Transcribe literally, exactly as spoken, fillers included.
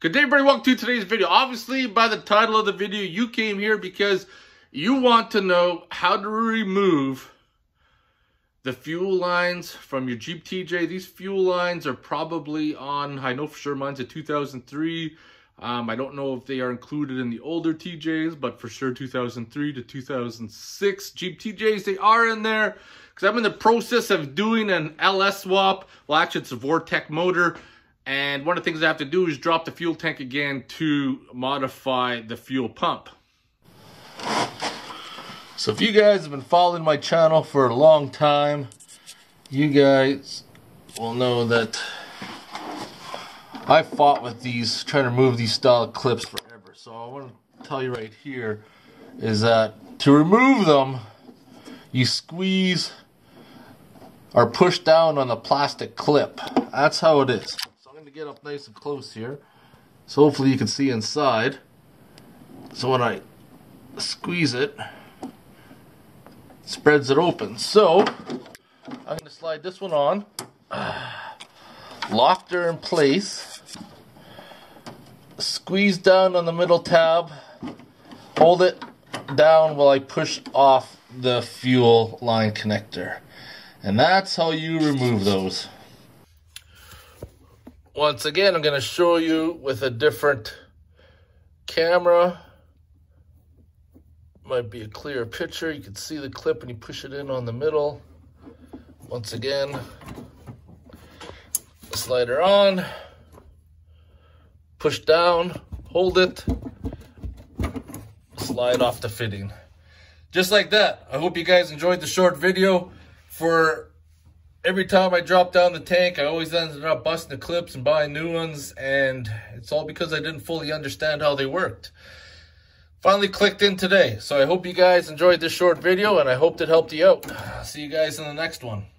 Good day, everybody. Welcome to today's video. Obviously, by the title of the video, you came here because you want to know how to remove the fuel lines from your Jeep T J. These fuel lines are probably on, I know for sure mine's a two thousand three. Um, I don't know if they are included in the older T Js, but for sure two thousand three to two thousand six Jeep T Js, they are in there. Because I'm in the process of doing an L S swap. Well, actually, it's a Vortec motor. And one of the things I have to do is drop the fuel tank again to modify the fuel pump. So if you guys have been following my channel for a long time, you guys will know that I fought with these, trying to remove these style clips forever. So I want to tell you right here is that to remove them, you squeeze or push down on the plastic clip. That's how it is. Get up nice and close here, so hopefully you can see inside. So when I squeeze it, it spreads it open. So I'm going to slide this one on, lock her in place, squeeze down on the middle tab, hold it down while I push off the fuel line connector, and that's how you remove those. Once again, I'm going to show you with a different camera. Might be a clearer picture. You can see the clip when you push it in on the middle. Once again, slider on, push down, hold it, slide off the fitting. Just like that. I hope you guys enjoyed the short video. For every time I drop down the tank, I always ended up busting the clips and buying new ones, and it's all because I didn't fully understand how they worked. Finally clicked in today, so I hope you guys enjoyed this short video, and I hope it helped you out. See you guys in the next one.